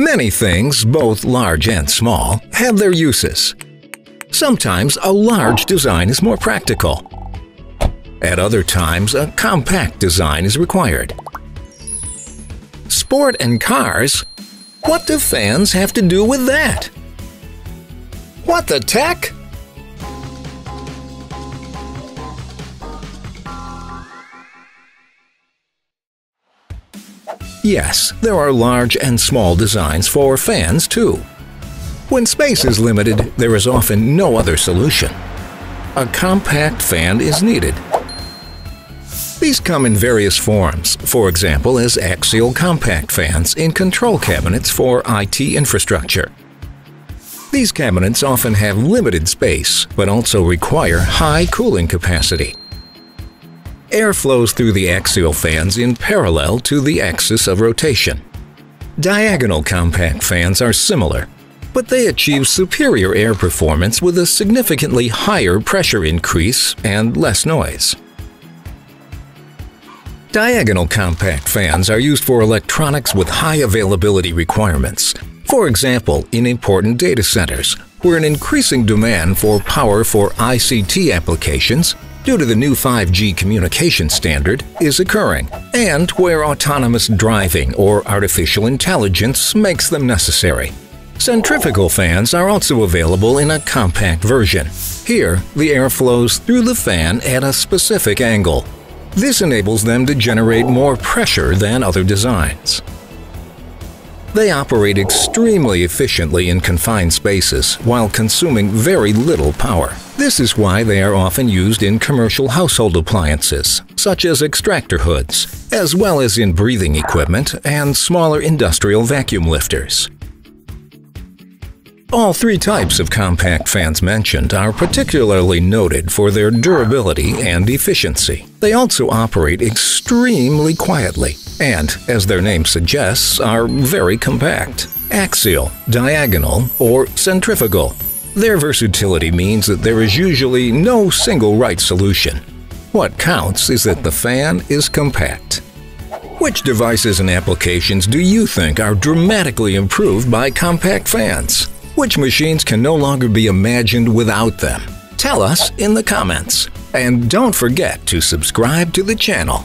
Many things, both large and small, have their uses. Sometimes a large design is more practical. At other times, a compact design is required. Sport and cars? What do fans have to do with that? What the tech? Yes, there are large and small designs for fans too. When space is limited, there is often no other solution. A compact fan is needed. These come in various forms, for example as axial compact fans in control cabinets for IT infrastructure. These cabinets often have limited space, but also require high cooling capacity. Air flows through the axial fans in parallel to the axis of rotation. Diagonal compact fans are similar, but they achieve superior air performance with a significantly higher pressure increase and less noise. Diagonal compact fans are used for electronics with high availability requirements, for example, in important data centers, where an increasing demand for power for ICT applications due to the new 5G communication standard is occurring, and where autonomous driving or artificial intelligence makes them necessary. Centrifugal fans are also available in a compact version. Here, the air flows through the fan at a specific angle. This enables them to generate more pressure than other designs. They operate extremely efficiently in confined spaces while consuming very little power. This is why they are often used in commercial household appliances, such as extractor hoods, as well as in breathing equipment and smaller industrial vacuum lifters. All three types of compact fans mentioned are particularly noted for their durability and efficiency. They also operate extremely quietly and, as their name suggests, are very compact. Axial, diagonal, or centrifugal. Their versatility means that there is usually no single right solution. What counts is that the fan is compact. Which devices and applications do you think are dramatically improved by compact fans? Which machines can no longer be imagined without them? Tell us in the comments. And don't forget to subscribe to the channel.